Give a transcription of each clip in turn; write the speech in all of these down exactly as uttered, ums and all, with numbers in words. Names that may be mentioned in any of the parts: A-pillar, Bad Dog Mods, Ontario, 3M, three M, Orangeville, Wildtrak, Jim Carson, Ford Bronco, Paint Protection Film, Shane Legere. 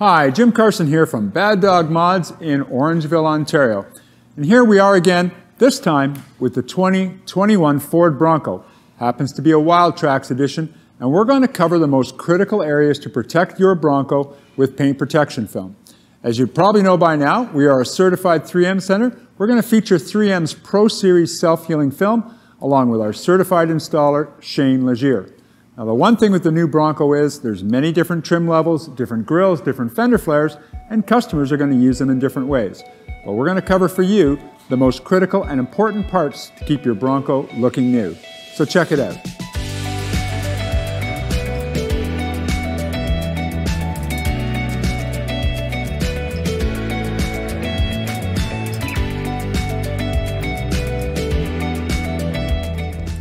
Hi, Jim Carson here from Bad Dog Mods in Orangeville, Ontario. And here we are again, this time with the twenty twenty-one Ford Bronco. Happens to be a Wildtrak edition, and we're going to cover the most critical areas to protect your Bronco with paint protection film. As you probably know by now, we are a certified three M center. We're going to feature three M's Pro Series self-healing film, along with our certified installer, Shane Legere. Now, the one thing with the new Bronco is there's many different trim levels, different grills, different fender flares, and customers are going to use them in different ways. But we're going to cover for you the most critical and important parts to keep your Bronco looking new. So check it out.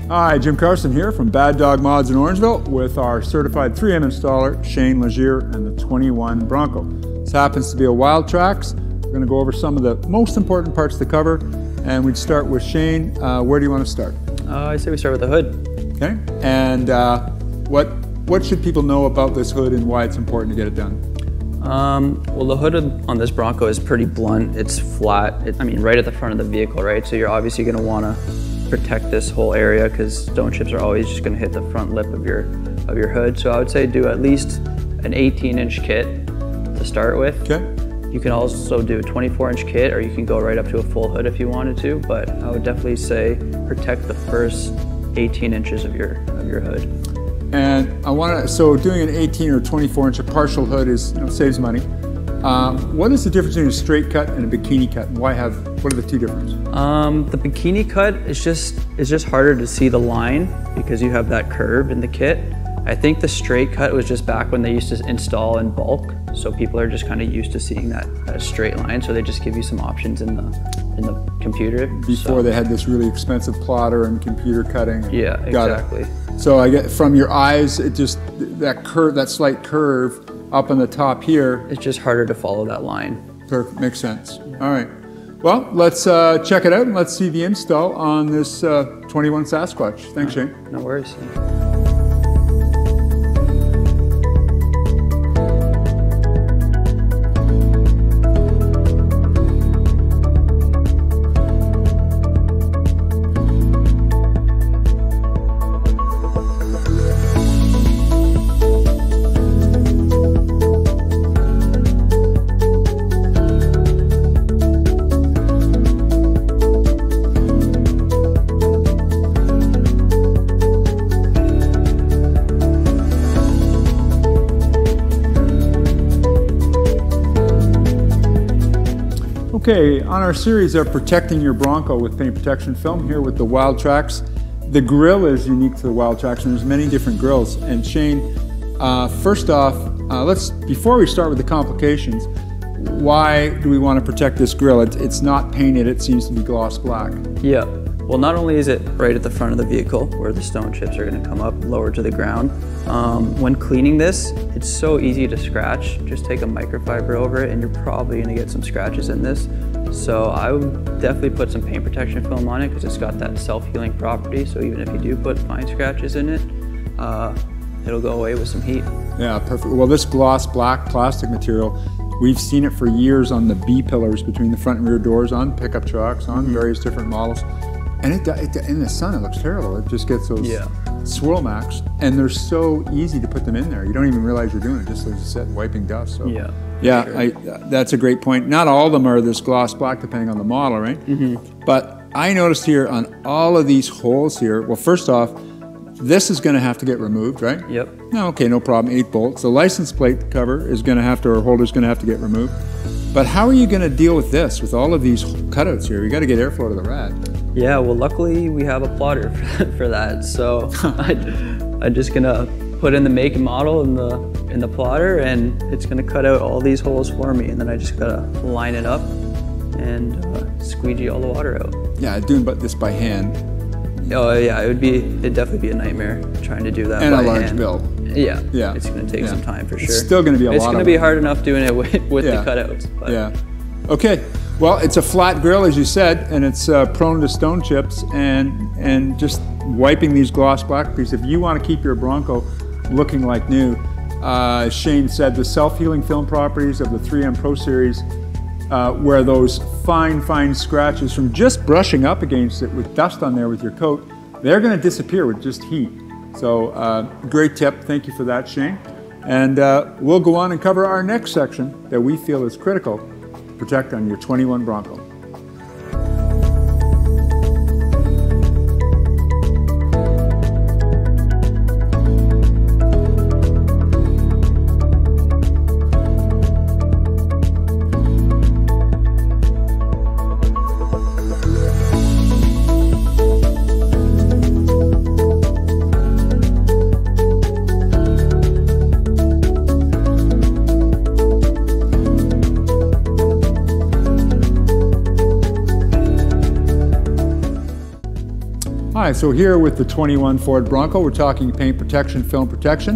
Hi, Jim Carson here from Bad Dog Mods in Orangeville with our certified three M installer, Shane Legere, and the twenty-one Bronco. This happens to be a Wildtrak. We're going to go over some of the most important parts to cover, and we'd start with Shane. Uh, where do you want to start? Uh, I say we start with the hood. Okay, and uh, what, what should people know about this hood and why it's important to get it done? Um, well, the hood on this Bronco is pretty blunt. It's flat, it, I mean, right at the front of the vehicle, right? So you're obviously going to want to protect this whole area because stone chips are always just going to hit the front lip of your of your hood. So I would say do at least an eighteen inch kit to start with. Okay. You can also do a twenty-four inch kit, or you can go right up to a full hood if you wanted to. But I would definitely say protect the first eighteen inches of your of your hood. And I want to so doing an eighteen or twenty-four inch a partial hood is you know, saves money. Um, what is the difference between a straight cut and a bikini cut, and why have, what are the two differences? Um, the bikini cut is just, it's just harder to see the line because you have that curve in the kit. I think the straight cut was just back when they used to install in bulk, so people are just kind of used to seeing that, that straight line, so they just give you some options in the, in the computer. Before so. They had this really expensive plotter and computer cutting. And yeah, exactly. It. So I get, from your eyes, it just, that curve, that slight curve, up on the top here. It's just harder to follow that line. Perfect, makes sense. Yeah. All right. Well, let's uh, check it out and let's see the install on this uh, twenty-one Sasquatch. Thanks, Shane. No worries. Okay, on our series of protecting your Bronco with paint protection film here with the Wildtrak. The grill is unique to the Wildtrak, and there's many different grills. And Shane, uh, first off, uh, let's before we start with the complications, why do we want to protect this grill? It's, it's not painted, it seems to be gloss black. Yeah, well not only is it right at the front of the vehicle where the stone chips are going to come up lower to the ground, um, when cleaning this, it's so easy to scratch. Just take a microfiber over it and you're probably going to get some scratches in this. So I would definitely put some paint protection film on it because it's got that self-healing property. So even if you do put fine scratches in it, uh, it'll go away with some heat. Yeah, perfect. Well, this gloss black plastic material, we've seen it for years on the B-pillars between the front and rear doors, on pickup trucks, on mm-hmm. various different models. And it, it, in the sun, it looks terrible. It just gets those yeah. swirl marks, and they're so easy to put them in there. You don't even realize you're doing it, just as you said, wiping dust. So. Yeah, yeah sure. I, that's a great point. Not all of them are this gloss black, depending on the model, right? Mm-hmm. But I noticed here on all of these holes here, well, first off, this is going to have to get removed, right? Yep. No, okay, no problem, eight bolts. The license plate cover is going to have to, or holder's going to have to get removed. But how are you going to deal with this, with all of these cutouts here? You got to get airflow to the rad. Yeah, well, luckily we have a plotter for that. So I, I'm just gonna put in the make and model in the in the plotter, and it's gonna cut out all these holes for me. And then I just gotta line it up and uh, squeegee all the water out. Yeah, doing but this by hand. Oh yeah, it would be it'd definitely be a nightmare trying to do that. And by a large hand. bill. Yeah, yeah, it's gonna take yeah. some time for sure. It's still gonna be a it's lot. It's gonna of be it. hard enough doing it with, with yeah. the cutouts. But. Yeah. Okay. Well, it's a flat grill, as you said, and it's uh, prone to stone chips, and and just wiping these gloss black pieces. If you want to keep your Bronco looking like new, uh, Shane said, the self-healing film properties of the three M Pro Series, uh, where those fine, fine scratches from just brushing up against it with dust on there with your coat, they're going to disappear with just heat. So uh, great tip. Thank you for that, Shane. And uh, we'll go on and cover our next section that we feel is critical to protect on your twenty-one Bronco. Hi, so here with the twenty-one Ford Bronco, we're talking paint protection, film protection.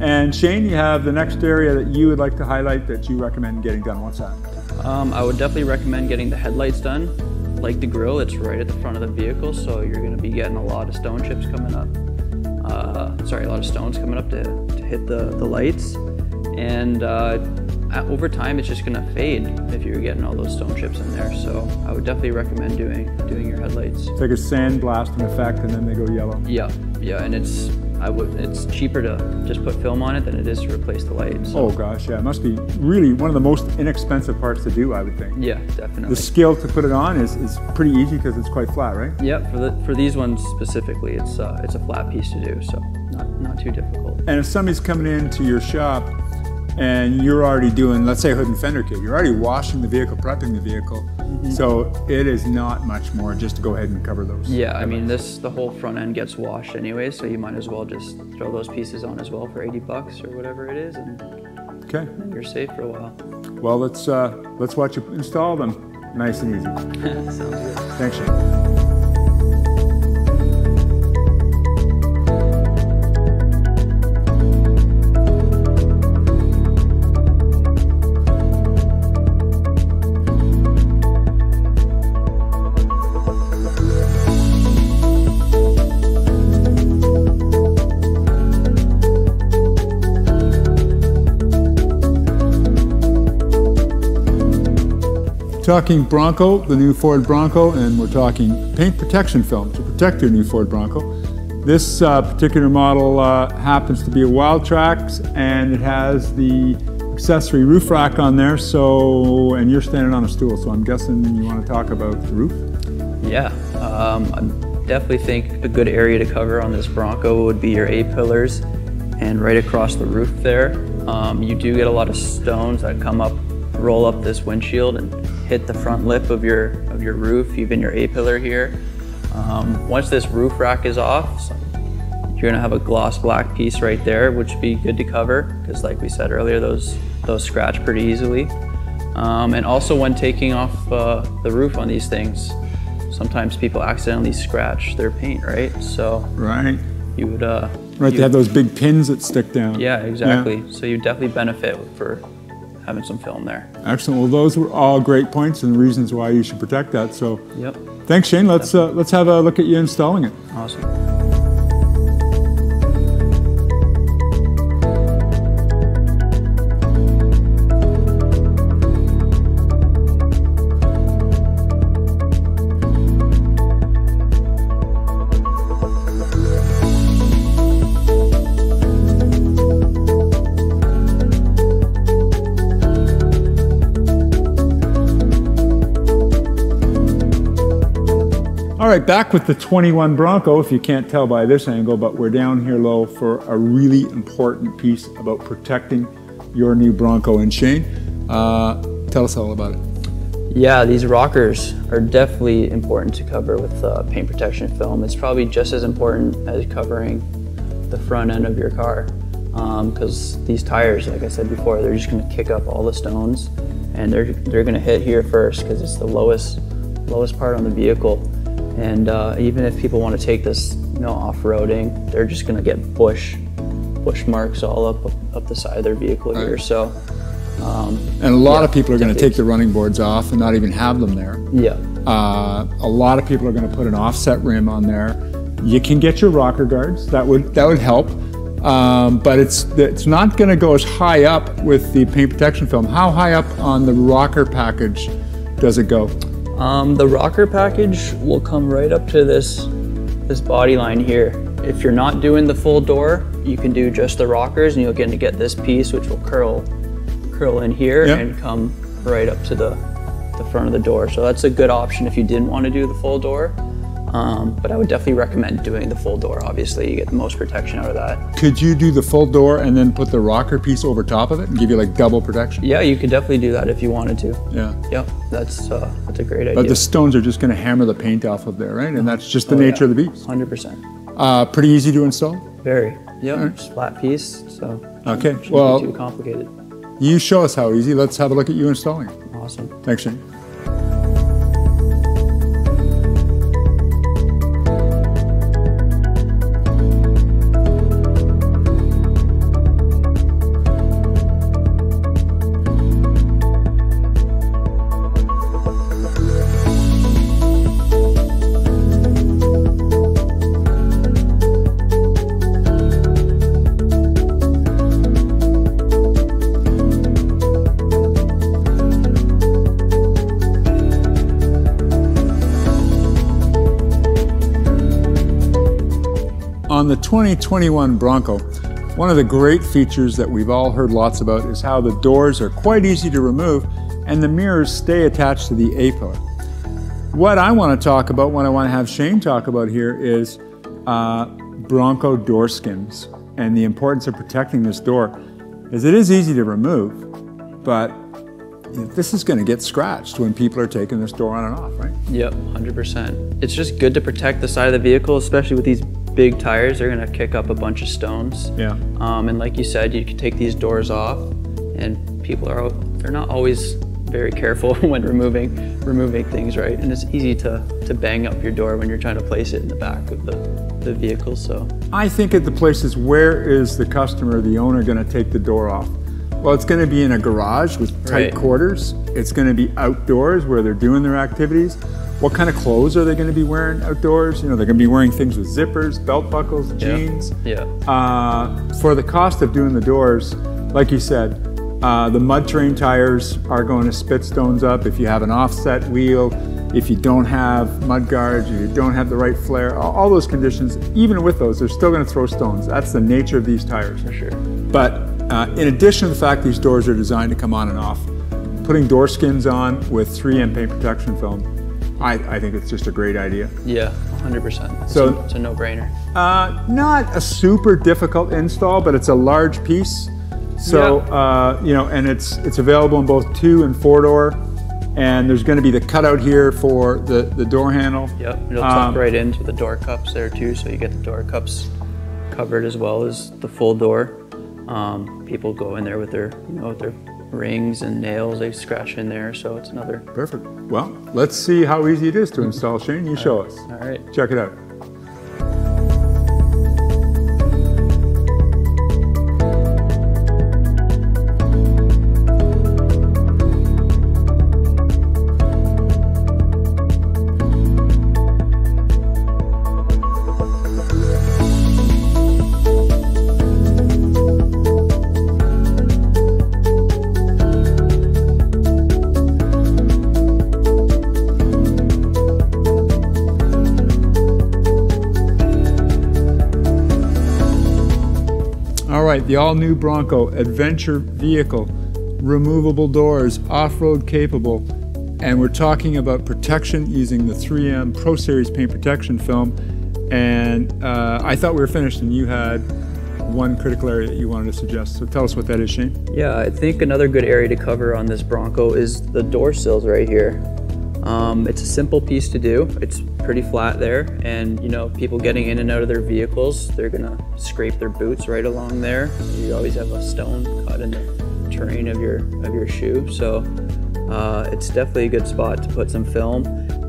And Shane, you have the next area that you would like to highlight that you recommend getting done. What's that? Um, I would definitely recommend getting the headlights done. Like the grill, it's right at the front of the vehicle, so you're going to be getting a lot of stone chips coming up. Uh, sorry, a lot of stones coming up to, to hit the, the lights. And uh, over time, it's just going to fade if you're getting all those stone chips in there. So I would definitely recommend doing doing your headlights. It's like a sandblasting effect, and then they go yellow. Yeah, yeah, and it's I would it's cheaper to just put film on it than it is to replace the lights. So. Oh gosh, yeah, it must be really one of the most inexpensive parts to do, I would think. Yeah, definitely. The skill to put it on is is pretty easy because it's quite flat, right? Yeah, for the for these ones specifically, it's uh, it's a flat piece to do, so not not too difficult. And if somebody's coming into your shop and you're already doing, let's say, hood and fender kit, you're already washing the vehicle, prepping the vehicle, mm-hmm. So it is not much more just to go ahead and cover those. Yeah, I mean, this the whole front end gets washed anyway, so you might as well just throw those pieces on as well for eighty bucks or whatever it is, and okay, you're safe for a while. Well, let's, uh, let's watch you install them nice and easy. Sounds good. Thanks, Shane. Talking Bronco, the new Ford Bronco, and we're talking paint protection film to protect your new Ford Bronco. This uh, particular model uh, happens to be a Wildtrak, and it has the accessory roof rack on there. So, and you're standing on a stool, so I'm guessing you want to talk about the roof? Yeah, um, I definitely think a good area to cover on this Bronco would be your A-pillars and right across the roof there. Um, you do get a lot of stones that come up, roll up this windshield and hit the front lip of your of your roof, even your A-pillar here. Um, once this roof rack is off, so you're gonna have a gloss black piece right there, which would be good to cover because, like we said earlier, those those scratch pretty easily. Um, and also, when taking off uh, the roof on these things, sometimes people accidentally scratch their paint, right? So right, you would uh, right. You, they have those big pins that stick down. Yeah, exactly. Yeah. So you definitely benefit for having some film there. Excellent. Well, those were all great points and reasons why you should protect that. So, yep. Thanks, Shane. Let's uh, let's have a look at you installing it. Awesome. All right, back with the twenty-one Bronco, if you can't tell by this angle, but we're down here low for a really important piece about protecting your new Bronco. And Shane, uh, tell us all about it. Yeah, these rockers are definitely important to cover with uh, paint protection film. It's probably just as important as covering the front end of your car, because um, these tires, like I said before, they're just gonna kick up all the stones, and they're, they're gonna hit here first because it's the lowest, lowest part on the vehicle. And uh, even if people want to take this, you know, off-roading, they're just going to get bush, bush marks all up up the side of their vehicle here. Right. So, um, and a lot yeah, of people are going to take the running boards off and not even have them there. Yeah. Uh, a lot of people are going to put an offset rim on there. You can get your rocker guards. That would that would help. Um, but it's, it's not going to go as high up with the paint protection film. How high up on the rocker package does it go? Um, the rocker package will come right up to this, this body line here. If you're not doing the full door, you can do just the rockers and you'll get to get this piece, which will curl, curl in here, yep, and come right up to the, the front of the door. So that's a good option if you didn't want to do the full door. Um, but I would definitely recommend doing the full door. Obviously, you get the most protection out of that. Could you do the full door and then put the rocker piece over top of it and give you like double protection? Yeah, you could definitely do that if you wanted to. Yeah. Yep, that's, uh, that's a great idea. But the stones are just going to hammer the paint off of there, right? And that's just the oh, nature yeah. of the beast. one hundred percent. Uh, pretty easy to install? Very. Yep, right. Just flat piece, so okay. shouldn't well, be too complicated. You show us how easy. Let's have a look at you installing it. Awesome. Thanks, Shane. On the twenty twenty-one Bronco, one of the great features that we've all heard lots about is how the doors are quite easy to remove and the mirrors stay attached to the A-pillar. What I want to talk about, what I want to have Shane talk about here is uh, Bronco door skins and the importance of protecting this door, as it is easy to remove, but this is going to get scratched when people are taking this door on and off, right? Yep, one hundred percent. It's just good to protect the side of the vehicle, especially with these big tires. They're going to kick up a bunch of stones. Yeah. Um, and like you said, you can take these doors off, and people are they're not always very careful when removing removing things, right? And it's easy to to bang up your door when you're trying to place it in the back of the the vehicle. So I think at the places, where is the customer, the owner, going to take the door off? Well, it's going to be in a garage with tight right. quarters. It's going to be outdoors where they're doing their activities. What kind of clothes are they going to be wearing outdoors? You know, they're going to be wearing things with zippers, belt buckles, jeans. Yeah. yeah. Uh, for the cost of doing the doors, like you said, uh, the mud terrain tires are going to spit stones up. If you have an offset wheel, if you don't have mud guards, if you don't have the right flare, all those conditions, even with those, they're still going to throw stones. That's the nature of these tires. For sure. But Uh, in addition to the fact these doors are designed to come on and off, putting door skins on with three M paint protection film, I, I think it's just a great idea. Yeah, one hundred percent. It's so a, it's a no-brainer. Uh, not a super difficult install, but it's a large piece. So yeah. uh, you know, and it's it's available in both two and four door. And there's going to be the cutout here for the the door handle. Yep, it'll tuck um, right into the door cups there too, so you get the door cups covered as well as the full door. Um, people go in there with their, you know, with their rings and nails. They scratch in there, so it's another. Perfect. Well, let's see how easy it is to install. Shane, you show us. All right. Check it out. The all-new Bronco adventure vehicle, removable doors, off-road capable, and we're talking about protection using the three M Pro Series paint protection film. And uh, I thought we were finished, and you had one critical area that you wanted to suggest. So tell us what that is, Shane. Yeah, I think another good area to cover on this Bronco is the door sills right here. Um, it's a simple piece to do. It's pretty flat there, and you know, people getting in and out of their vehicles, they're gonna scrape their boots right along there. You always have a stone cut in the terrain of your of your shoe, so uh, it's definitely a good spot to put some film.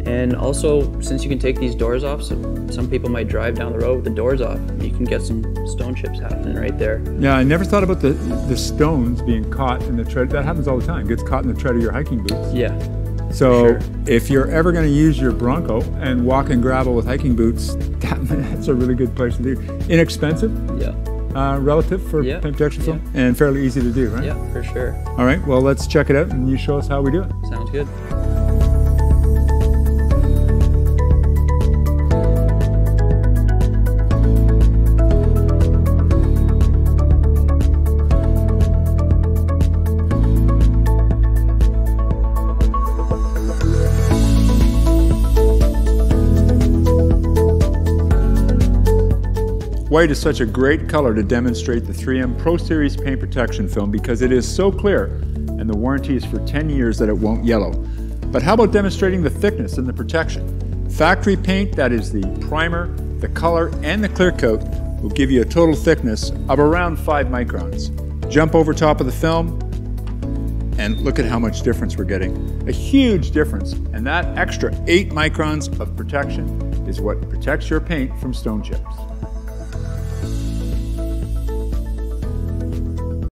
And also, since you can take these doors off, so some people might drive down the road with the doors off. You can get some stone chips happening right there. Yeah, I never thought about the the stones being caught in the tread. That happens all the time. It gets caught in the tread of your hiking boots. Yeah. So sure. if you're ever going to use your Bronco and walk in gravel with hiking boots, that, that's a really good place to do. Inexpensive? Yeah. uh, relative for yeah. paint protection film, yeah. and fairly easy to do, right? Yeah, for sure. All right, well, let's check it out and you show us how we do it. Sounds good. White is such a great color to demonstrate the three M Pro Series paint protection film because it is so clear and the warranty is for ten years that it won't yellow. But how about demonstrating the thickness and the protection? Factory paint, that is the primer, the color, and the clear coat, will give you a total thickness of around five microns. Jump over top of the film and look at how much difference we're getting. A huge difference, and that extra eight microns of protection is what protects your paint from stone chips.